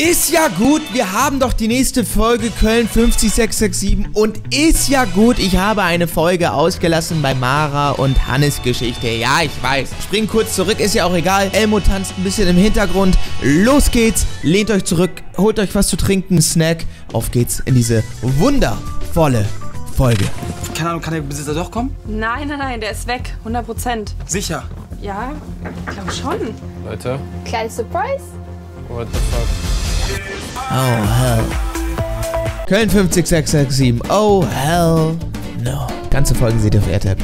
Ist ja gut, wir haben doch die nächste Folge Köln 50667 und ist ja gut, ich habe eine Folge ausgelassen bei Mara und Hannes Geschichte. Ja, ich weiß. Spring kurz zurück, ist ja auch egal. Elmo tanzt ein bisschen im Hintergrund. Los geht's, lehnt euch zurück, holt euch was zu trinken, Snack. Auf geht's in diese wundervolle Folge. Keine Ahnung, kann der Besitzer doch kommen? Nein, nein, nein, der ist weg, 100%. Sicher? Ja, ich glaube schon. Leute. Kleines Surprise. What the fuck? Oh, hell. Köln 50667. Oh, hell no. Ganze Folgen seht ihr auf RTL+.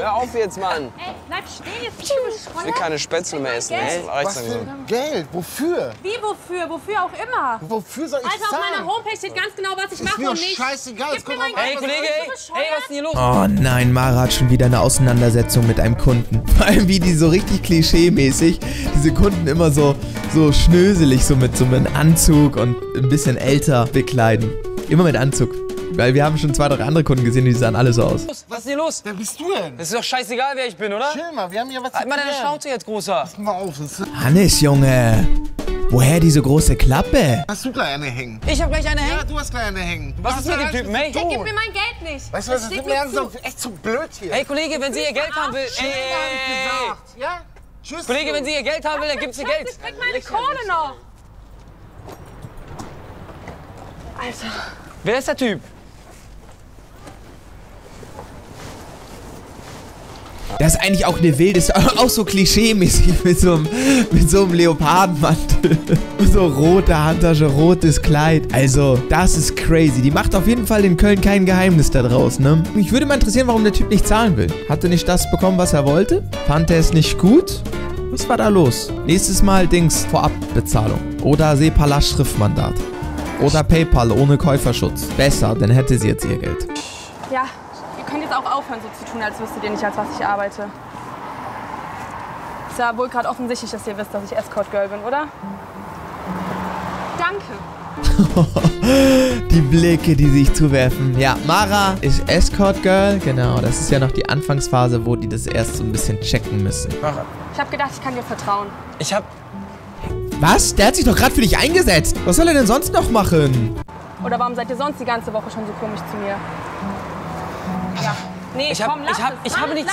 Hör auf jetzt, Mann. Ey, bleib stehen jetzt. Ich will keine Spätzle mehr essen. Was für Geld? Wofür? Wie wofür? Wofür auch immer. Wofür soll ich zahlen? Also auf meiner Homepage steht ganz genau, was ich mache und nicht. Ist mir scheißegal. Ey, Kollege, ey, was ist denn hier los? Oh nein, Mara hat schon wieder eine Auseinandersetzung mit einem Kunden. Vor allem wie die so richtig klischee-mäßig, diese Kunden immer so schnöselig, so mit so einem Anzug und ein bisschen älter bekleiden. Immer mit Anzug. Weil wir haben schon zwei, drei andere Kunden gesehen, die sahen alle so aus. Was ist hier los? Wer bist du denn? Es ist doch scheißegal, wer ich bin, oder? Chill mal, wir haben hier was zu tun. Halt mal deine Schnauze jetzt, Großer. Pass mal auf. Hannes, Junge. Woher diese große Klappe? Hast du gleich eine hängen? Ich hab gleich eine hängen? Ja, du hast gleich eine hängen. Was ist mit dem Typen, ey? Der gibt mir mein Geld nicht. Weißt du was, das ist mir langsam echt zu blöd hier. Ey, Kollege, wenn sie ihr Geld haben will... Chill, hab ich gesagt. Ja? Tschüss. Kollege, wenn sie ihr Geld haben will, dann gibt's ihr Geld. Ich krieg meine Kohle noch. Alter. Wer ist der Typ? Das ist eigentlich auch eine wilde, auch so klischee-mäßig mit so einem Leopardenmantel. So rote Handtasche, rotes Kleid. Also, das ist crazy. Die macht auf jeden Fall in Köln kein Geheimnis da draus, ne? Mich würde mal interessieren, warum der Typ nicht zahlen will. Hat er nicht das bekommen, was er wollte? Fand er es nicht gut? Was war da los? Nächstes Mal Dings, Vorabbezahlung. Oder Sepala-Schriftmandat. Oder PayPal ohne Käuferschutz. Besser, dann hätte sie jetzt ihr Geld. Ja. Ihr könnt jetzt auch aufhören, so zu tun, als wüsstet ihr nicht, als was ich arbeite. Ist ja wohl gerade offensichtlich, dass ihr wisst, dass ich Escort-Girl bin, oder? Danke. Die Blicke, die sich zuwerfen. Ja, Mara ist Escort-Girl. Genau, das ist ja noch die Anfangsphase, wo die das erst so ein bisschen checken müssen. Mara. Ich hab gedacht, ich kann dir vertrauen. Ich hab... Was? Der hat sich doch gerade für dich eingesetzt. Was soll er denn sonst noch machen? Oder warum seid ihr sonst die ganze Woche schon so komisch zu mir? Ja. Nee, ich habe nichts.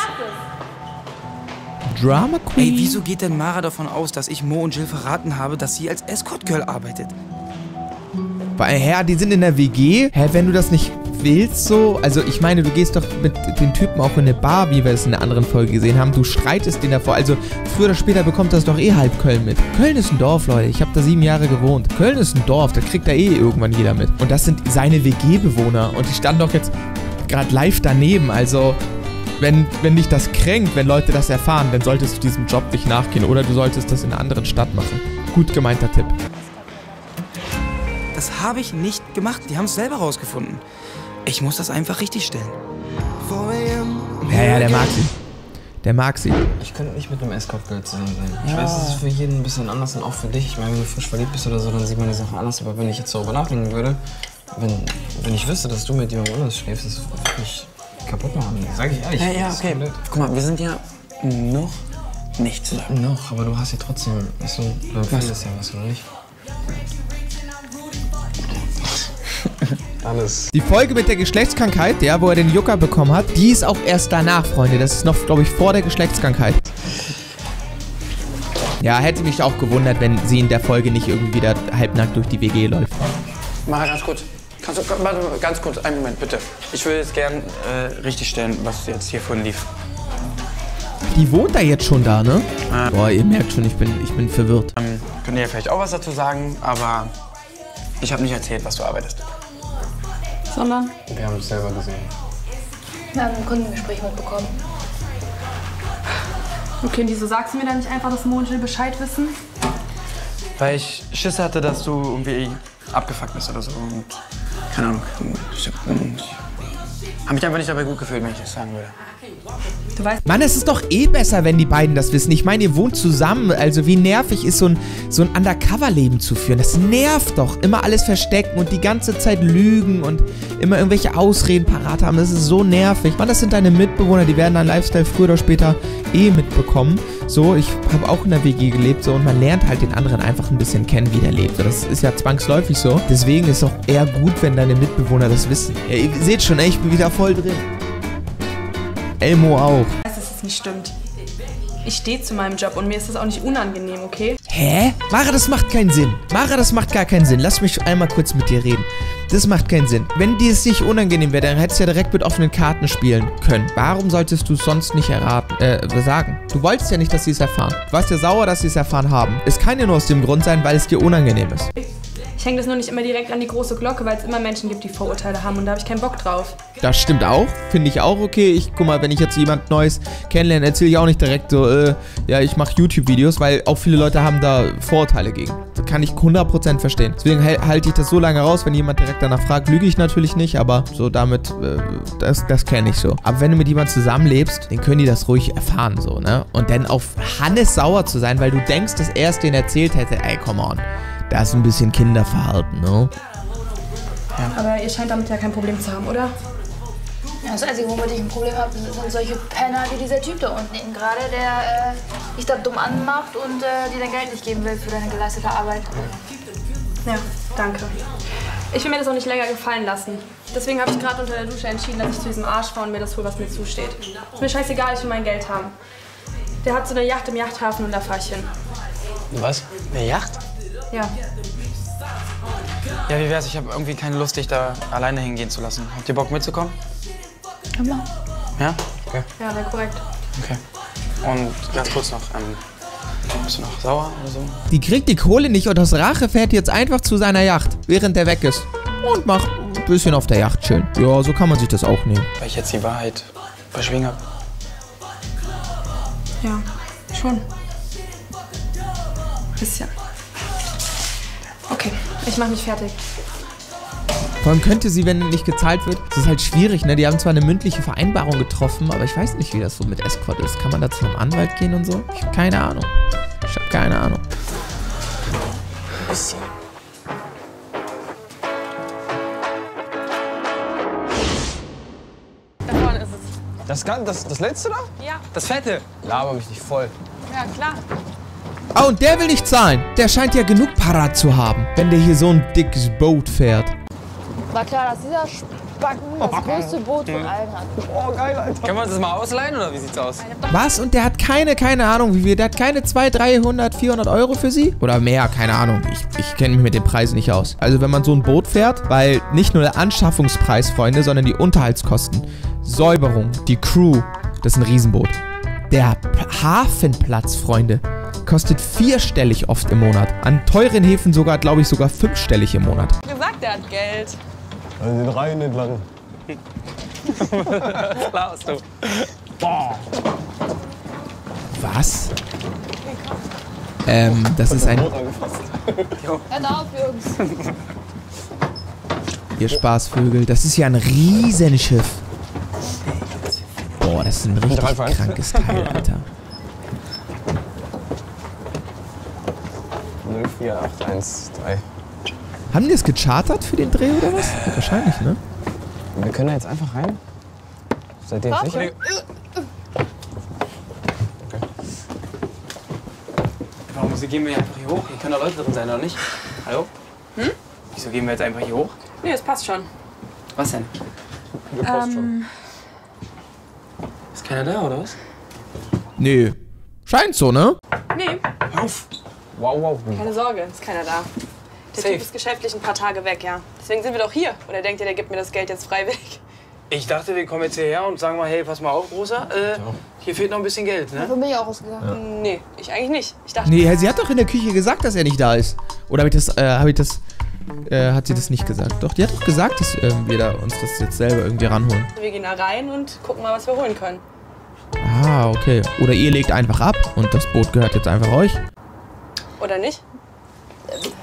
Drama Queen? Ey, wieso geht denn Mara davon aus, dass ich Mo und Jill verraten habe, dass sie als Escort-Girl arbeitet? Weil, Herr, die sind in der WG. Hä, wenn du das nicht willst, so... Also, ich meine, du gehst doch mit den Typen auch in eine Bar, wie wir es in einer anderen Folge gesehen haben. Du streitest den davor. Also, früher oder später bekommt das doch eh halb Köln mit. Köln ist ein Dorf, Leute. Ich habe da 7 Jahre gewohnt. Köln ist ein Dorf. Da kriegt da eh irgendwann jeder mit. Und das sind seine WG-Bewohner. Und die standen doch jetzt... gerade live daneben, also wenn dich das kränkt, wenn Leute das erfahren, dann solltest du diesem Job nicht nachgehen oder du solltest das in einer anderen Stadt machen. Gut gemeinter Tipp. Das habe ich nicht gemacht, die haben es selber rausgefunden. Ich muss das einfach richtig stellen. Ja, der mag sie. Der mag sie. Ich könnte nicht mit einem Escort-Girl zusammen sein. Ich weiß, es ist für jeden ein bisschen anders und auch für dich. Ich meine, wenn du frisch verliebt bist oder so, dann sieht man die Sachen anders. Aber wenn ich jetzt darüber nachdenken würde, wenn ich wüsste, dass du mit jemandem anders schläfst, das würde mich kaputt machen. Sag ich ehrlich. Ja, ja, okay. Guck mal, wir sind ja noch nicht zusammen. Noch, aber du hast ja trotzdem. Achso, du empfindest ja was, oder nicht? Alles. Die Folge mit der Geschlechtskrankheit, ja, wo er den Jucker bekommen hat, die ist auch erst danach, Freunde. Das ist noch, glaube ich, vor der Geschlechtskrankheit. Ja, hätte mich auch gewundert, wenn sie in der Folge nicht irgendwie wieder halbnackt durch die WG läuft. Mara, ganz kurz. Kannst du, warte, ganz kurz, einen Moment, bitte. Ich will jetzt gern richtigstellen, was jetzt hier vorhin lief. Die wohnt da jetzt schon da, ne? Boah, ihr merkt schon, ich bin verwirrt. Könnt ihr ja vielleicht auch was dazu sagen, aber ich habe nicht erzählt, was du arbeitest. Sondern? Wir haben es selber gesehen. Wir haben ein Kundengespräch mitbekommen. Okay, und wieso sagst du mir dann nicht einfach, dass Mo und Jill Bescheid wissen? Weil ich Schiss hatte, dass du irgendwie... abgefuckt bist oder so und keine Ahnung. Ich hab mich einfach nicht dabei gut gefühlt, wenn ich das sagen würde. Du weißt, Mann, es ist doch eh besser, wenn die beiden das wissen. Ich meine, ihr wohnt zusammen. Also wie nervig ist so ein Undercover-Leben zu führen? Das nervt doch. Immer alles verstecken und die ganze Zeit lügen und immer irgendwelche Ausreden parat haben. Das ist so nervig. Mann, das sind deine Mitbewohner. Die werden deinen Lifestyle früher oder später eh mitbekommen. So, ich habe auch in der WG gelebt. So, und man lernt halt den anderen einfach ein bisschen kennen, wie der lebt. So, das ist ja zwangsläufig so. Deswegen ist es auch eher gut, wenn deine Mitbewohner das wissen. Ja, ihr seht schon, ey, ich bin wieder voll drin. Elmo auch. Ich weiß, dass es nicht stimmt. Ich stehe zu meinem Job und mir ist das auch nicht unangenehm, okay? Hä? Mara, das macht keinen Sinn. Mara, das macht gar keinen Sinn. Lass mich einmal kurz mit dir reden. Das macht keinen Sinn. Wenn dir es nicht unangenehm wäre, dann hättest du ja direkt mit offenen Karten spielen können. Warum solltest du es sonst nicht sagen? Du wolltest ja nicht, dass sie es erfahren. Du warst ja sauer, dass sie es erfahren haben. Es kann ja nur aus dem Grund sein, weil es dir unangenehm ist. Ich hänge das nur nicht immer direkt an die große Glocke, weil es immer Menschen gibt, die Vorurteile haben und da habe ich keinen Bock drauf. Das stimmt auch, finde ich auch okay. Ich guck mal, wenn ich jetzt jemand Neues kennenlerne, erzähle ich auch nicht direkt so, ja, ich mache YouTube-Videos, weil auch viele Leute haben da Vorurteile gegen. Das kann ich 100% verstehen. Deswegen halte ich das so lange raus, wenn jemand direkt danach fragt, lüge ich natürlich nicht, aber so damit, das kenne ich so. Aber wenn du mit jemandem zusammenlebst, dann können die das ruhig erfahren, so, ne? Und dann auf Hannes sauer zu sein, weil du denkst, dass er es denen erzählt hätte, ey, come on. Das ist ein bisschen Kinderverhalten, ne? Ja. Aber ihr scheint damit ja kein Problem zu haben, oder? Ja, das Einzige, womit ich ein Problem habe, sind solche Penner wie dieser Typ da unten eben gerade, der dich da dumm anmacht und dir dein Geld nicht geben will für deine geleistete Arbeit. Ja, danke. Ich will mir das auch nicht länger gefallen lassen. Deswegen habe ich gerade unter der Dusche entschieden, dass ich zu diesem Arsch fahre und mir das hole, was mir zusteht. Ist mir scheißegal, ich will mein Geld haben. Der hat so eine Yacht im Yachthafen und da fahre ich hin. Was? Eine Yacht? Ja. Ja, wie wär's? Ich habe irgendwie keine Lust, dich da alleine hingehen zu lassen. Habt ihr Bock mitzukommen? Ja, mal. Ja? Okay. Ja, wäre korrekt. Okay. Und ganz kurz noch, bist du noch sauer oder so? Die kriegt die Kohle nicht und aus Rache fährt jetzt einfach zu seiner Yacht, während der weg ist. Und macht ein bisschen auf der Yacht chillen. Ja, so kann man sich das auch nehmen. Weil ich jetzt die Wahrheit verschwiegen hab. Ja, schon. Bisschen. Okay, ich mach mich fertig. Vor allem könnte sie, wenn nicht gezahlt wird, das ist halt schwierig, ne? Die haben zwar eine mündliche Vereinbarung getroffen, aber ich weiß nicht, wie das so mit Escort ist. Kann man da zu einem Anwalt gehen und so? Ich hab keine Ahnung. Ich hab keine Ahnung. Ein bisschen. Da vorne ist es. Das letzte da? Ja. Das fette? Laber mich nicht voll. Ja, klar. Ah, und der will nicht zahlen. Der scheint ja genug Parat zu haben, wenn der hier so ein dickes Boot fährt. War klar, dass dieser Spacken das größte Boot von allen hat. Oh, geil, Alter. Können wir uns das mal ausleihen, oder wie sieht's aus? Was? Und der hat keine Ahnung, wie viel. Der hat keine 200, 300, 400 Euro für sie? Oder mehr, keine Ahnung. Ich kenne mich mit den Preisen nicht aus. Also, wenn man so ein Boot fährt, weil nicht nur der Anschaffungspreis, Freunde, sondern die Unterhaltskosten, Säuberung, die Crew, das ist ein Riesenboot. Der Hafenplatz, Freunde, kostet vierstellig oft im Monat. An teuren Häfen sogar, glaube ich, sogar fünfstellig im Monat. Ich hab gesagt, der hat Geld. Also den Rhein entlang. Klar hast du. Boah. Was? Das ist ein... Hört auf, Jungs. Ihr Spaßvögel, das ist ja ein Riesenschiff. Boah, das ist ein richtig krankes Teil, Alter. 04813. Haben die es gechartert für den Dreh oder was? Wahrscheinlich, ne? Wir können da jetzt einfach rein. Seid ihr sicher? Okay. Warum gehen wir einfach hier hoch? Hier können da Leute drin sein, oder nicht? Hallo? Hm? Wieso gehen wir jetzt einfach hier hoch? Nee, das passt schon. Was denn? Das passt schon. Ist keiner da, oder was? Nee. Scheint so, ne? Nee. Hör auf! Wow, wow. Keine Sorge, ist keiner da. Der Typ ist geschäftlich ein paar Tage weg, ja. Deswegen sind wir doch hier. Oder denkt ihr, der gibt mir das Geld jetzt frei weg? Ich dachte, wir kommen jetzt hierher und sagen mal, hey, pass mal auf, Rosa, hier fehlt noch ein bisschen Geld, ne? Davon bin ich auch ausgegangen. Ja. Nee, ich eigentlich nicht. Ich dachte, nee, sie hat doch in der Küche gesagt, dass er nicht da ist. Oder hat sie das nicht gesagt? Doch, die hat doch gesagt, dass wir da uns das jetzt selber irgendwie ranholen. Wir gehen da rein und gucken mal, was wir holen können. Ah, okay. Oder ihr legt einfach ab und das Boot gehört jetzt einfach euch. Oder nicht?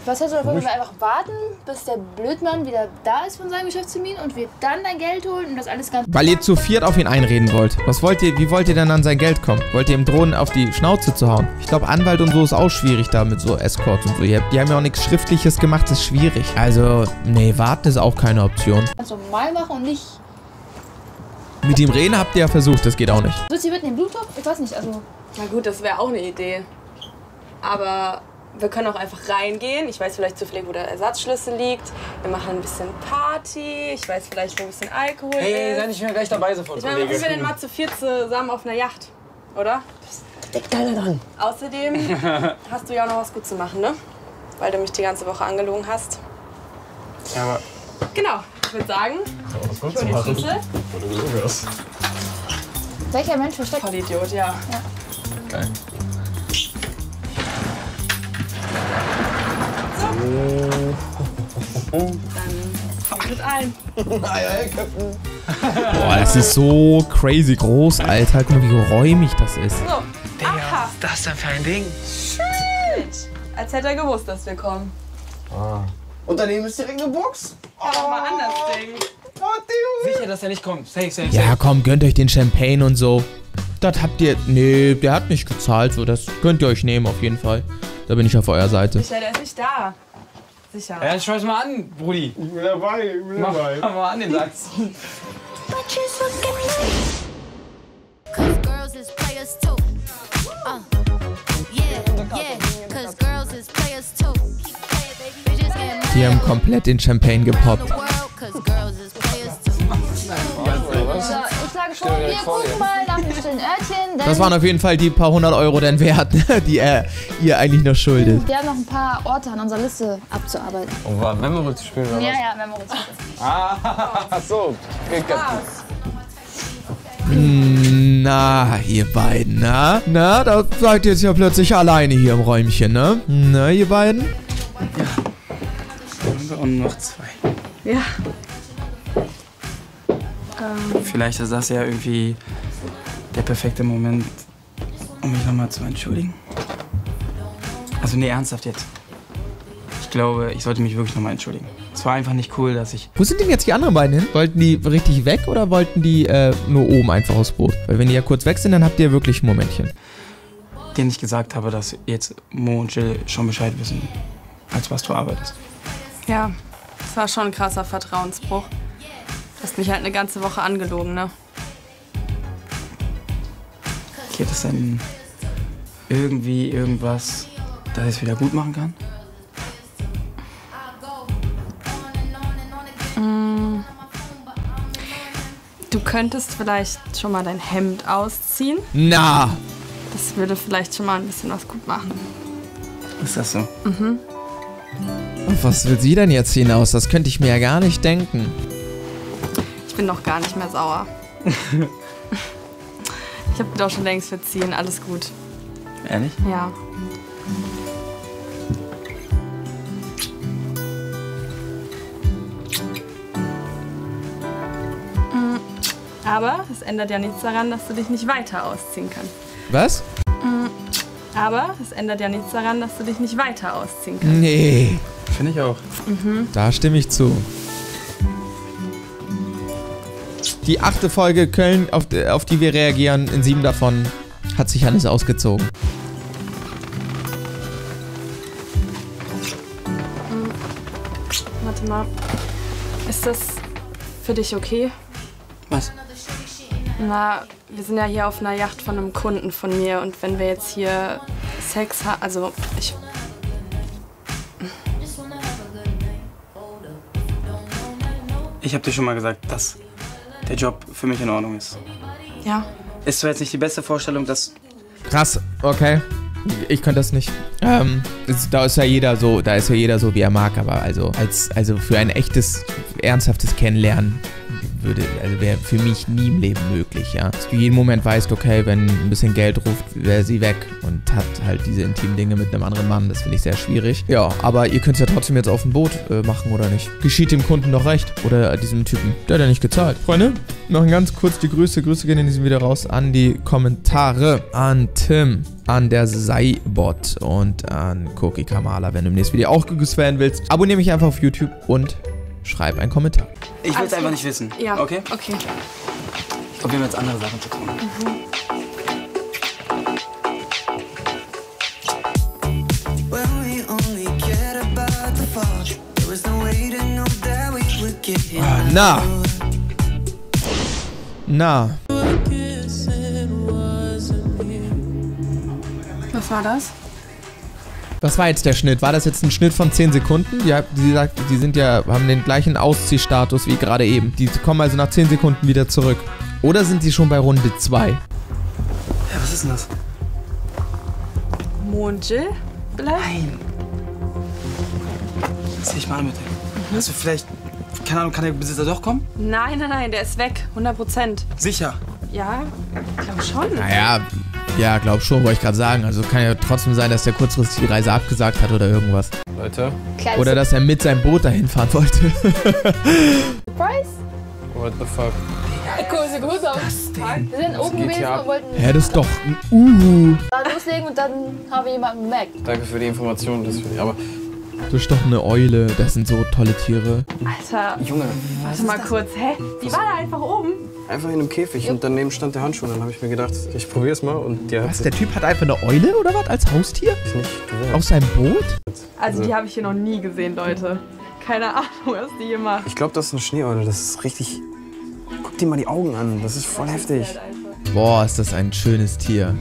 Was hältst du davon, wenn wir einfach warten, bis der Blödmann wieder da ist von seinem Geschäftstermin und wir dann dein Geld holen und das alles ganz... Weil ihr zu viert auf ihn einreden wollt. Was wollt ihr, wie wollt ihr denn an sein Geld kommen? Wollt ihr ihm drohen, auf die Schnauze zu hauen? Ich glaube, Anwalt und so ist auch schwierig da mit so Escort und so. Die haben ja auch nichts Schriftliches gemacht, das ist schwierig. Also, nee, warten ist auch keine Option. Kannst du mal machen und nicht... Mit ihm reden habt ihr ja versucht, das geht auch nicht. Willst du hier mitnehmen, Bluttopf? Ich weiß nicht, also... Na gut, das wäre auch eine Idee. Aber... Wir können auch einfach reingehen. Ich weiß vielleicht zufällig, wo der Ersatzschlüssel liegt. Wir machen ein bisschen Party. Ich weiß vielleicht, wo ein bisschen Alkohol ist. Hey, sei nicht mehr gleich dabei sofort. Ich meine, wir sind mal zu viert zusammen auf einer Yacht, oder? Steckt da dran. Außerdem hast du ja auch noch was gut zu machen, ne? Weil du mich die ganze Woche angelogen hast. Ja, aber... Genau. Ich würde sagen, ich hol die Schlüssel. Welcher Mensch versteckt? Voll Idiot, ja. Geil. Dann mit allen. Boah, das ist so crazy groß, Alter. Guck mal, wie räumig das ist. So. Digga, was ist das denn für ein Ding? Shit. Als hätte er gewusst, dass wir kommen. Ah. Und daneben ist direkt eine Box. Oh, mal anders Ding. Oh, sicher, dass er nicht kommt. Safe, safe, safe. Ja, komm, gönnt euch den Champagne und so. Das habt ihr... Nee, der hat nicht gezahlt. So, das könnt ihr euch nehmen auf jeden Fall. Da bin ich auf eurer Seite. Michael, der ist nicht da. Sicher. Ja, schau es mal an, Brudi. Ich bin dabei, ich bin dabei. Mach mal an den Satz. Die haben komplett den Champagne gepoppt. Wir gucken mal nach dem stillen Örtchen. Das waren auf jeden Fall die paar 100 Euro denn wert, die er ihr eigentlich noch schuldet. Wir haben noch ein paar Orte an unserer Liste abzuarbeiten. Um war Memory zu spielen, oder? Ja, ja, Memory zu spielen. Ah, so. Na, ihr beiden, na? Na, da seid ihr jetzt ja plötzlich alleine hier im Räumchen, ne? Na, ihr beiden? Ja. Und noch zwei. Ja. Vielleicht ist das ja irgendwie der perfekte Moment, um mich nochmal zu entschuldigen. Also nee, ernsthaft jetzt. Ich glaube, ich sollte mich wirklich nochmal entschuldigen. Es war einfach nicht cool, dass ich... Wo sind denn jetzt die anderen beiden hin? Wollten die richtig weg oder wollten die nur oben einfach aufs Boot? Weil wenn die ja kurz weg sind, dann habt ihr wirklich ein Momentchen. Denen ich gesagt habe, dass jetzt Mo und Jill schon Bescheid wissen, als was du arbeitest. Ja, das war schon ein krasser Vertrauensbruch. Du hast mich halt eine ganze Woche angelogen, ne? Geht es denn irgendwie irgendwas, dass ich es wieder gut machen kann? Mm. Du könntest vielleicht schon mal dein Hemd ausziehen. Na! Das würde vielleicht schon mal ein bisschen was gut machen. Ist das so? Mhm. Auf was will sie denn jetzt hinaus? Das könnte ich mir ja gar nicht denken. Ich bin noch gar nicht mehr sauer. Ich habe dir doch schon längst verziehen. Alles gut. Ehrlich? Ja. Aber es ändert ja nichts daran, dass du dich nicht weiter ausziehen kannst. Was? Aber es ändert ja nichts daran, dass du dich nicht weiter ausziehen kannst. Nee. Finde ich auch. Mhm. Da stimme ich zu. Die 8. Folge Köln, auf die wir reagieren, in 7 davon hat sich Hannes ausgezogen. Warte mal, ist das für dich okay? Was? Na, wir sind ja hier auf einer Yacht von einem Kunden von mir und wenn wir jetzt hier Sex haben, also ich... Ich hab dir schon mal gesagt, dass... der Job für mich in Ordnung ist. Ja. Ist zwar jetzt nicht die beste Vorstellung, dass... Krass, okay. Ich könnte das nicht. Da ist ja jeder so, wie er mag, aber also für ein echtes, ernsthaftes Kennenlernen würde, also wäre für mich nie im Leben möglich, ja. Dass du jeden Moment weißt, okay, wenn ein bisschen Geld ruft, wäre sie weg und hat halt diese intimen Dinge mit einem anderen Mann. Das finde ich sehr schwierig. Ja, aber ihr könnt es ja trotzdem jetzt auf dem Boot machen, oder nicht? Geschieht dem Kunden doch recht. Oder diesem Typen. Der hat ja nicht gezahlt. Freunde, noch ganz kurz die Grüße. Grüße gehen in diesem Video raus an die Kommentare. An Tim, an der Seibot und an Koki Kamala. Wenn du im nächsten Video auch gegrüßt werden willst, abonniere mich einfach auf YouTube und schreib einen Kommentar. Ich will es einfach nicht wissen. Ja. Okay? Okay. Ich glaube, wir haben jetzt andere Sachen zu tun. Mhm. Na! Na! Was war das? Was war jetzt der Schnitt? War das jetzt ein Schnitt von 10 Sekunden? Ja, sie sagt, die sind ja, haben den gleichen Ausziehstatus wie gerade eben. Die kommen also nach 10 Sekunden wieder zurück. Oder sind sie schon bei Runde 2? Ja, was ist denn das? Mo und Jill? Vielleicht? Nein. Das sehe ich mal mit dem. Hast du vielleicht, keine Ahnung, kann der Besitzer doch kommen? Nein, nein, nein, der ist weg. 100%. Sicher? Ja, glaub schon. Naja. Ja, glaub schon, wollte ich gerade sagen. Also kann ja trotzdem sein, dass der kurzfristig die Reise abgesagt hat oder irgendwas. Leute. Klasse. Oder dass er mit seinem Boot dahin fahren wollte. Surprise? What the fuck? Kurse, Grüße auf. Wir sind oben gewesen und wollten... Hä, das ist doch ein Uhu. Da loslegen und dann habe ich jemanden gemerkt. Danke für die Information, das finde ich aber... Das ist doch eine Eule, das sind so tolle Tiere. Alter, Junge, warte mal kurz, hä? Die war da einfach oben. Einfach in einem Käfig und daneben stand der Handschuh. Dann habe ich mir gedacht, ich probier's mal und ja. Was, der Typ hat einfach eine Eule oder was als Haustier? Ist nicht gewählt. Auf seinem Boot? Also die habe ich hier noch nie gesehen, Leute. Keine Ahnung, was die hier macht. Ich glaube, das ist eine Schneeeule, das ist richtig... Guck dir mal die Augen an, das ist voll heftig. Boah, ist das ein schönes Tier.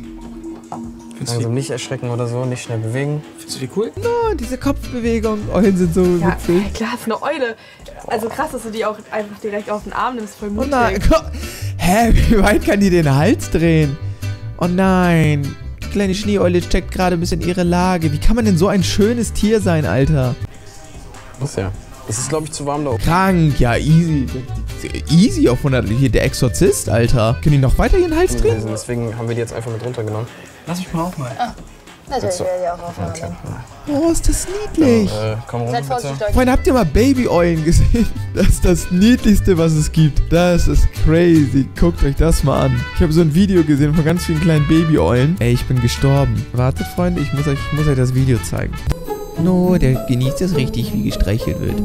Also nicht erschrecken oder so, nicht schnell bewegen. Findest du die cool? No, diese Kopfbewegung. Eulen sind so witzig. Ja, klar, ist eine Eule. Also krass, dass du die auch einfach direkt auf den Arm nimmst, voll mutig. Oh nein, hä, wie weit kann die den Hals drehen? Oh nein, die kleine Schneeeule checkt gerade ein bisschen ihre Lage. Wie kann man denn so ein schönes Tier sein, Alter? Was ja. Es ist, glaube ich, zu warm da oben. Krank, ja, easy. Easy auf 100. Hier, der Exorzist, Alter. Können die noch weiter ihren Hals drehen? Deswegen haben wir die jetzt einfach mit runtergenommen. Lass mich mal auch mal. Ah, natürlich will die auch aufmachen. Okay. Oh, ist das niedlich. Ja, komm rum, bitte. Freunde, habt ihr mal Baby-Eulen gesehen? Das ist das Niedlichste, was es gibt. Das ist crazy. Guckt euch das mal an. Ich habe so ein Video gesehen von ganz vielen kleinen Baby-Eulen. Ey, ich bin gestorben. Wartet, Freunde, ich muss euch das Video zeigen. No, der genießt es richtig, wie gestreichelt wird.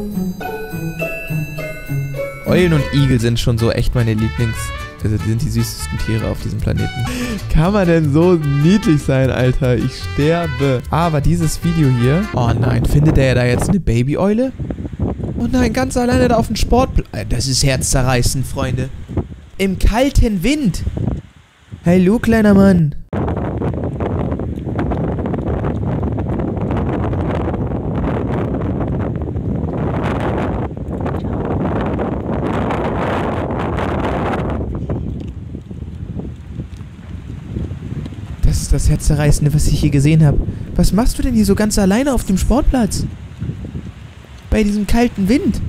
Eulen und Igel sind schon so echt meine Lieblings... Also die sind die süßesten Tiere auf diesem Planeten. Kann man denn so niedlich sein, Alter? Ich sterbe. Aber dieses Video hier... Oh nein, findet der da jetzt eine Babyeule? Oh nein, ganz alleine da auf dem Sportplatz. Das ist herzzerreißend, Freunde. Im kalten Wind. Hallo, kleiner Mann. Das Herzzerreißende, was ich hier gesehen habe. Was machst du denn hier so ganz alleine auf dem Sportplatz? Bei diesem kalten Wind?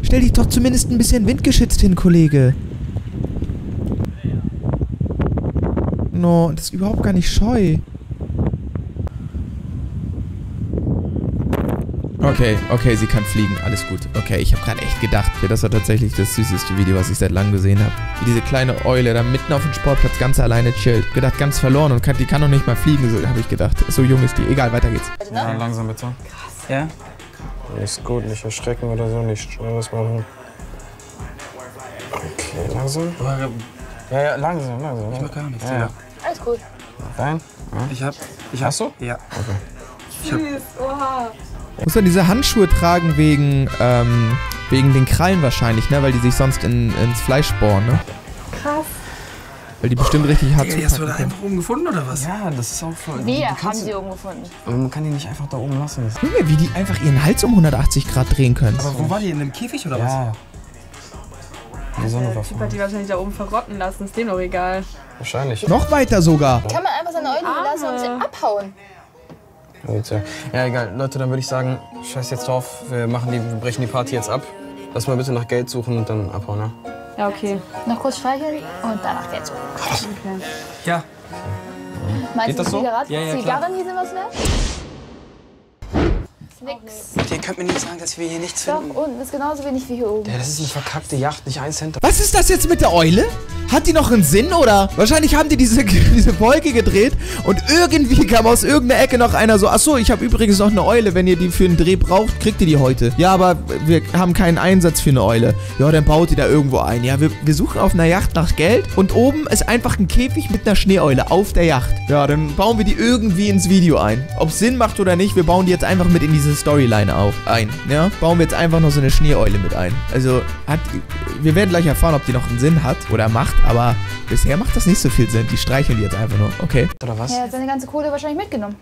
Stell dich doch zumindest ein bisschen windgeschützt hin, Kollege. No, das ist überhaupt gar nicht scheu. Okay, okay, sie kann fliegen, alles gut. Okay, ich habe gerade echt gedacht, das war tatsächlich das süßeste Video, was ich seit langem gesehen habe. Wie diese kleine Eule da mitten auf dem Sportplatz ganz alleine chillt. Gedacht, ganz verloren und die kann noch nicht mal fliegen, so, habe ich gedacht. So jung ist die. Egal, weiter geht's. Ja, langsam bitte. Krass. Ja? Ist gut, nicht erschrecken oder so, nicht schnelles machen. Okay, langsam. Ja, ja, langsam, langsam. Ich mach gar nichts. Ja, ja. Alles gut. Nein? Ja. Ich hab. Hast du? Ja. Okay. Süß, oha. Muss man diese Handschuhe tragen wegen den Krallen wahrscheinlich, ne? Weil die sich sonst ins Fleisch bohren, ne? Krass. Weil die bestimmt richtig hart sind. Hast du da einfach oben gefunden oder was? Ja, das ist auch voll. Wir haben sie oben gefunden. Aber man kann die nicht einfach da oben lassen. Junge, wie die einfach ihren Hals um 180 Grad drehen können. Aber wo war die? In einem Käfig oder was? Ja. Die Sonne war voll. Der Typ hat die wahrscheinlich da oben verrotten lassen. Ist dem doch egal. Wahrscheinlich. Noch weiter sogar. Kann man einfach seine Eulen lassen und sie abhauen. Ja, egal. Leute, dann würde ich sagen, scheiß jetzt drauf, wir brechen die Party jetzt ab. Lass mal bitte nach Geld suchen und dann abhauen, ne? Ja, okay. Noch kurz streicheln und danach geht's um. Okay. Ja. Meinst du, Zigarren hießen was wert? Nix. Ihr könnt mir nicht sagen, dass wir hier nichts finden. Doch, unten ist genauso wenig wie hier oben. Ja, das ist eine verkackte Yacht, nicht ein Cent. Was ist das jetzt mit der Eule? Hat die noch einen Sinn, oder? Wahrscheinlich haben die diese Wolke gedreht und irgendwie kam aus irgendeiner Ecke noch einer so, achso, ich habe übrigens noch eine Eule, wenn ihr die für einen Dreh braucht, kriegt ihr die heute. Ja, aber wir haben keinen Einsatz für eine Eule. Ja, dann baut ihr da irgendwo ein. Ja, wir suchen auf einer Yacht nach Geld und oben ist einfach ein Käfig mit einer Schneeeule auf der Yacht. Ja, dann bauen wir die irgendwie ins Video ein. Ob es Sinn macht oder nicht, wir bauen die jetzt einfach mit in diese Storyline ein. Ja, bauen wir jetzt einfach noch so eine Schneeeule mit ein. Also, wir werden gleich erfahren, ob die noch einen Sinn hat oder macht. Aber bisher macht das nicht so viel Sinn. Die streicheln die jetzt einfach nur. Okay. Oder was? Ja, er hat seine ganze Kohle wahrscheinlich mitgenommen.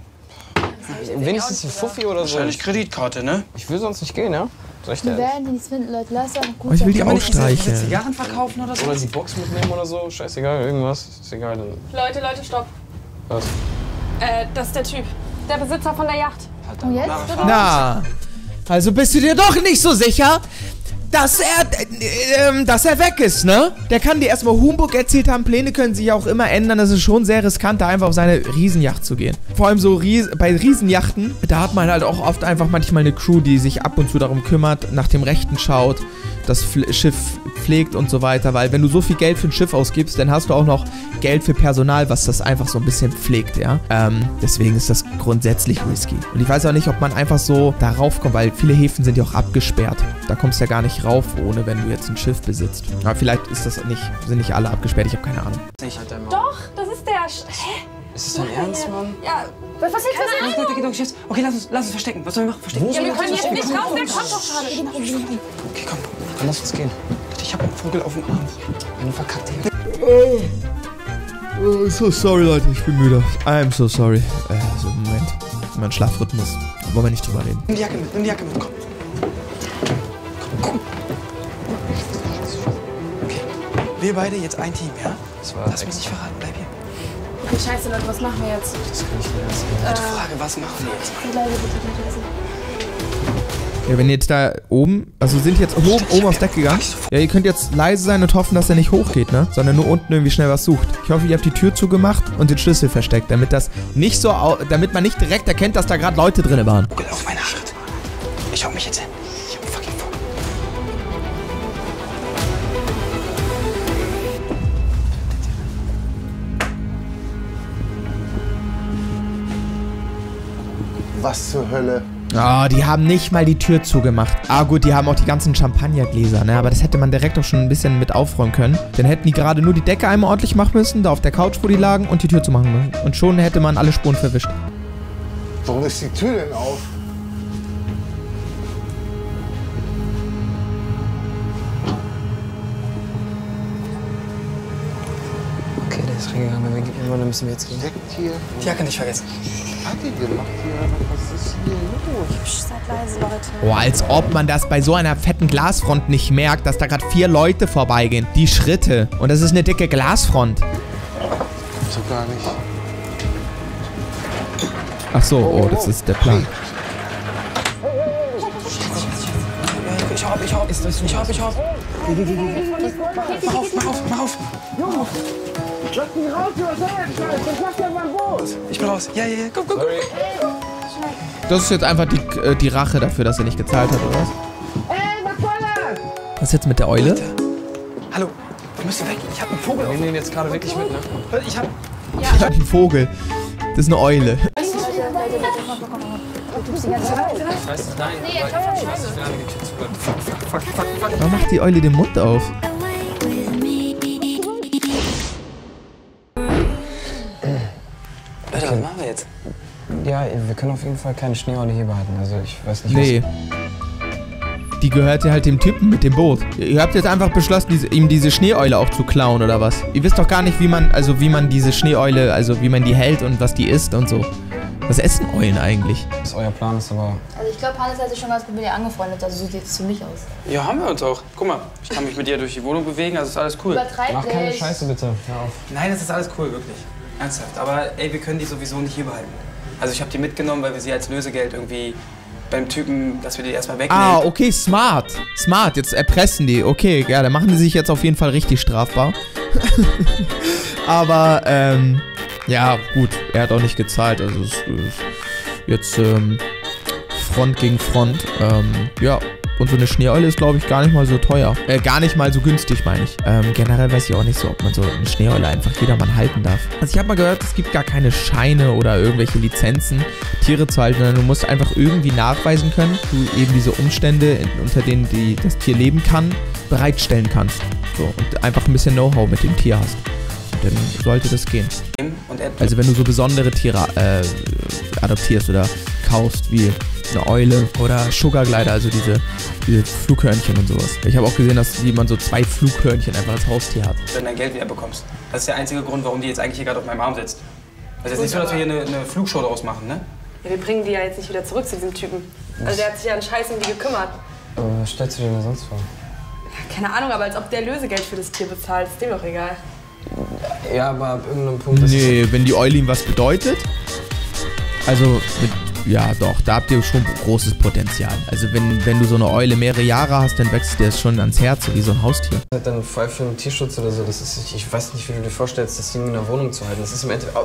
Wenigstens ein Fuffi oder so. Wahrscheinlich Kreditkarte, ne? Ich will sonst nicht gehen, ja? Soll ich denn? Wir werden die nicht finden, Leute. Lass doch gut. Oh, ich will die auch streicheln. Zigarren verkaufen oder so? Oder die Box mitnehmen oder so. Scheißegal, irgendwas. Ist egal. Leute, Leute, stopp. Was? Das ist der Typ. Der Besitzer von der Yacht. Und jetzt? Na, also bist du dir doch nicht so sicher? Dass er weg ist, ne? Der kann dir erstmal Humbug erzählt haben, Pläne können sich auch immer ändern. Das ist schon sehr riskant, da einfach auf seine Riesenjacht zu gehen. Vor allem so bei Riesenjachten, da hat man halt auch oft einfach manchmal eine Crew, die sich ab und zu darum kümmert, nach dem Rechten schaut, das Schiff pflegt und so weiter. Weil wenn du so viel Geld für ein Schiff ausgibst, dann hast du auch noch Geld für Personal, was das einfach so ein bisschen pflegt, ja? Deswegen ist das grundsätzlich risky. Und ich weiß auch nicht, ob man einfach so darauf kommt, weil viele Häfen sind ja auch abgesperrt. Da kommst du ja gar nicht rauf, ohne wenn du jetzt ein Schiff besitzt. Aber vielleicht ist das nicht, sind nicht alle abgesperrt, ich habe keine Ahnung. Doch, das ist der... Hä? Ist das dein Ernst, Mann? Ja. Was passiert jetzt? Okay, lass uns verstecken. Was sollen wir machen? Verstecken. Ja, wir können jetzt nicht raus, der kommt doch gerade. Okay, komm, dann lass uns gehen. Ich habe einen Vogel auf dem Arm. Eine verkackte Jacke. Oh, so sorry, Leute, ich bin müde. I'm so sorry. So, Moment. Mein Schlafrhythmus. Da wollen wir nicht drüber reden. Nimm die Jacke mit, komm. Komm. Okay. Wir beide jetzt ein Team, ja? Lass mich nicht verraten, bleib hier. Okay, scheiße, Leute, was machen wir jetzt? Das kann ich nicht lassen. Gute Frage, was machen wir jetzt? Ja, wenn ihr jetzt da oben, also sind jetzt oben aufs Deck gegangen. Ja, ihr könnt jetzt leise sein und hoffen, dass er nicht hochgeht, ne? Sondern nur unten irgendwie schnell was sucht. Ich hoffe, ihr habt die Tür zugemacht und den Schlüssel versteckt, damit das nicht so, damit man nicht direkt erkennt, dass da gerade Leute drin waren. Google auf meine Schritte. Ich hau mich jetzt hin. Ich hab fucking vor. Was zur Hölle? Ah, oh, die haben nicht mal die Tür zugemacht. Ah gut, die haben auch die ganzen Champagnergläser, ne? Aber das hätte man direkt auch schon ein bisschen mit aufräumen können. Dann hätten die gerade nur die Decke einmal ordentlich machen müssen, da auf der Couch, wo die lagen, und die Tür zu machen müssen. Und schon hätte man alle Spuren verwischt. Warum ist die Tür denn auf? Okay, der ist reingegangen. Wenn wir gehen, dann müssen wir jetzt gehen. Die Jacke nicht vergessen. Hat die gemacht hier? Was ist hier los? Seid leise, Leute. Boah, als ob man das bei so einer fetten Glasfront nicht merkt, dass da gerade 4 Leute vorbeigehen. Die Schritte. Und das ist eine dicke Glasfront. So gar nicht. Ach so, oh, das ist der Plan. Ich hab. Mach auf. Jungs, lass mich raus, du Scheiße. Das macht ja mein Boot. Ich bin raus. Ja. Komm. Das ist jetzt einfach die Rache dafür, dass er nicht gezahlt hat, oder was? Ey, was soll das? Was ist jetzt mit der Eule? Alter. Hallo, wir müssen weg. Ich hab einen Vogel. Wir nehmen den jetzt gerade wirklich mit, ne? Ich hab einen Vogel. Das ist eine Eule. Warum macht die Eule den Mund auf? Leute, was machen wir jetzt? Ja, wir können auf jeden Fall keine Schneeeule hier behalten. Also ich weiß nicht, nee. Die gehörte halt dem Typen mit dem Boot. Ihr habt jetzt einfach beschlossen, ihm diese Schneeeule auch zu klauen, oder was? Ihr wisst doch gar nicht, wie man diese Schneeeule, also wie man die hält und was die isst und so. Was essen Eulen eigentlich? Was euer Plan ist, aber... Also ich glaube, Hannes hat sich schon ganz gut mit dir angefreundet, also so sieht es für mich aus. Ja, haben wir uns auch. Guck mal, ich kann mich mit dir durch die Wohnung bewegen, also ist alles cool. Übertreib Mach keine Scheiße, bitte. Hör auf. Nein, das ist alles cool, wirklich. Ernsthaft. Aber ey, wir können die sowieso nicht hier behalten. Also ich habe die mitgenommen, weil wir sie als Lösegeld irgendwie beim Typen, dass wir die erstmal wegnehmen. Ah, okay, smart. Smart, jetzt erpressen die. Okay, ja, dann machen die sich jetzt auf jeden Fall richtig strafbar. Aber, ja, gut, er hat auch nicht gezahlt. Also, jetzt, Front gegen Front. Ja, und so eine Schneeeule ist, glaube ich, gar nicht mal so teuer. Gar nicht mal so günstig, meine ich. Generell weiß ich auch nicht so, ob man so eine Schneeeule einfach jedermann halten darf. Also ich habe mal gehört, es gibt gar keine Scheine oder irgendwelche Lizenzen, Tiere zu halten, sondern du musst einfach irgendwie nachweisen können, du eben diese Umstände, unter denen das Tier leben kann, bereitstellen kannst. So, und einfach ein bisschen Know-how mit dem Tier hast. Dann sollte das gehen. Also wenn du so besondere Tiere adoptierst oder kaufst, wie eine Eule oder Sugarglider, also diese Flughörnchen und sowas. Ich habe auch gesehen, dass jemand so 2 Flughörnchen einfach als Haustier hat. Wenn du dein Geld wieder bekommst. Das ist der einzige Grund, warum die jetzt eigentlich hier gerade auf meinem Arm sitzt. Also jetzt nicht so, dass wir hier eine Flugshow draus machen, ne? Ja, wir bringen die ja jetzt nicht wieder zurück zu diesem Typen. Also der hat sich ja einen Scheiß um die gekümmert. Aber was stellst du dir denn sonst vor? Keine Ahnung, aber als ob der Lösegeld für das Tier bezahlt, ist dem doch egal. Ja, aber ab irgendeinem Punkt... Nee, wenn die Eule ihm was bedeutet, also, ja doch, da habt ihr schon großes Potenzial. Also wenn du so eine Eule mehrere Jahre hast, dann wächst dir das schon ans Herz, wie so ein Haustier. Dann vor allem für den Tierschutz oder so, das ist, ich weiß nicht, wie du dir vorstellst, das Ding in der Wohnung zu halten. Das ist im Endeffekt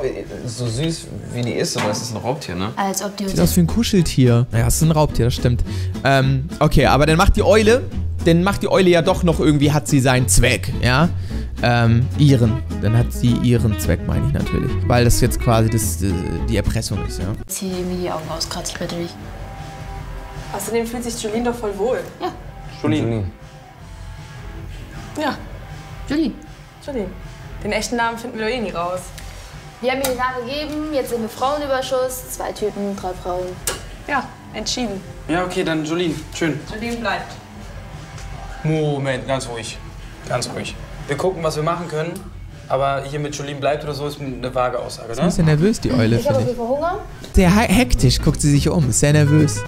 so süß, wie die ist, aber es ist ein Raubtier, ne? Als ob die... Sieht aus wie ein Kuscheltier. Naja, es ist ein Raubtier, das stimmt. Okay, aber dann macht die Eule... Dann macht die Eule ja doch noch irgendwie, hat sie seinen Zweck, ja? Dann hat sie ihren Zweck, meine ich natürlich. Weil das jetzt quasi die Erpressung ist, ja? Zieh mir die Augen aus, kratze ich bitte nicht. Außerdem fühlt sich Jolien doch voll wohl. Ja. Jolien. Ja. Jolien. Jolien. Den echten Namen finden wir eh nie raus. Wir haben ihr den Namen gegeben, jetzt sind wir Frauenüberschuss, 2 Typen, 3 Frauen. Ja, entschieden. Ja, okay, dann Jolien. Schön. Jolien bleibt. Moment, ganz ruhig. Ganz ruhig. Wir gucken, was wir machen können. Aber hier mit Jolien bleibt oder so ist eine vage Aussage, ne? Ist ein bisschen nervös, die Eule. Ich habe auf jeden Fall Hunger. Sehr hektisch guckt sie sich um. Ist sehr nervös.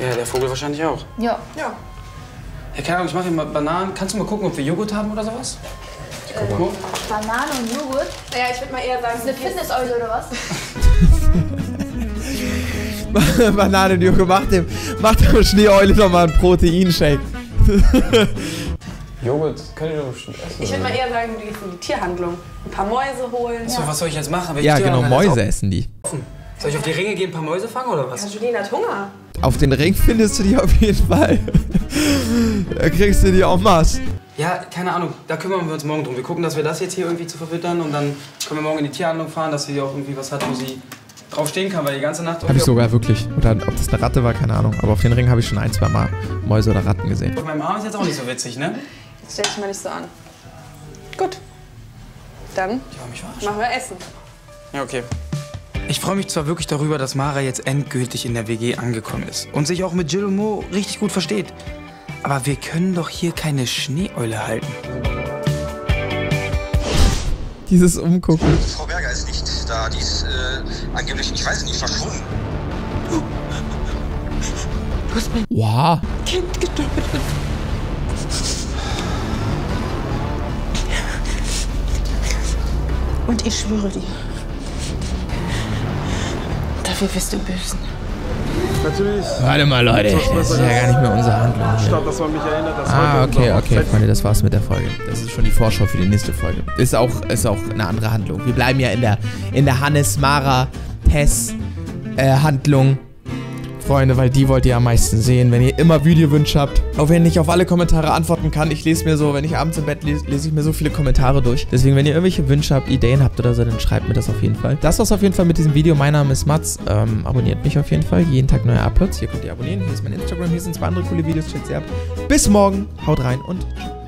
Ja, der Vogel wahrscheinlich auch. Ja. Ja. Ja, keine Ahnung, ich mache hier mal Bananen. Kannst du mal gucken, ob wir Joghurt haben oder sowas? Banane und Joghurt? Naja, ich würde mal eher sagen, ist eine Fitness-Eule oder was? Banane und Joghurt. Macht dem Schneeeule noch mal einen Proteinshake. Joghurt kann ich doch bestimmt essen. Ich würde mal eher sagen, du gehst in die Tierhandlung. Ein paar Mäuse holen. Achso, ja. Was soll ich jetzt machen? Ja, genau, Mäuse essen die. Soll ich auf die Ringe gehen, ein paar Mäuse fangen oder was? Ja, Jolien hat Hunger. Auf den Ring findest du die auf jeden Fall. Da kriegst du die en masse. Ja, keine Ahnung, da kümmern wir uns morgen drum. Wir gucken, dass wir das jetzt hier irgendwie zu verwittern und dann können wir morgen in die Tierhandlung fahren, dass sie auch irgendwie was hat, wo sie drauf stehen kann, weil die ganze Nacht... Habe ich sogar wirklich. Oder ob das eine Ratte war, keine Ahnung. Aber auf den Ring habe ich schon 1, 2 Mal Mäuse oder Ratten gesehen. Auf meinem Arm ist jetzt auch nicht so witzig, ne? Jetzt stell dich mal nicht so an. Gut. Dann machen wir Essen. Ja, okay. Ich freue mich zwar wirklich darüber, dass Mara jetzt endgültig in der WG angekommen ist und sich auch mit Jill und Mo richtig gut versteht. Aber wir können doch hier keine Schneeeule halten. Dieses Umgucken. Frau Berger ist nicht da. Die ist angeblich, ich weiß nicht, verschwunden. Du hast mein Kind getötet. Und ich schwöre dir, dafür wirst du bösen. Natürlich. Warte mal, Leute, das ist ja gar nicht mehr unsere Handlung. Ich glaube, dass man mich erinnert, dass okay, Freunde, das war's mit der Folge. Das ist schon die Vorschau für die nächste Folge. Ist auch eine andere Handlung. Wir bleiben ja in der Hannes-Mara-Hess-Handlung. Freunde, weil die wollt ihr am meisten sehen, wenn ihr immer Videowünsche habt. Auch wenn ich auf alle Kommentare antworten kann, ich lese mir so, wenn ich abends im Bett lese ich mir so viele Kommentare durch. Deswegen, wenn ihr irgendwelche Wünsche habt, Ideen habt oder so, dann schreibt mir das auf jeden Fall. Das war's auf jeden Fall mit diesem Video. Mein Name ist Mats. Abonniert mich auf jeden Fall. Jeden Tag neue Uploads. Hier könnt ihr abonnieren. Hier ist mein Instagram. Hier sind 2 andere coole Videos. Checkt sie ab. Bis morgen. Haut rein und tschüss.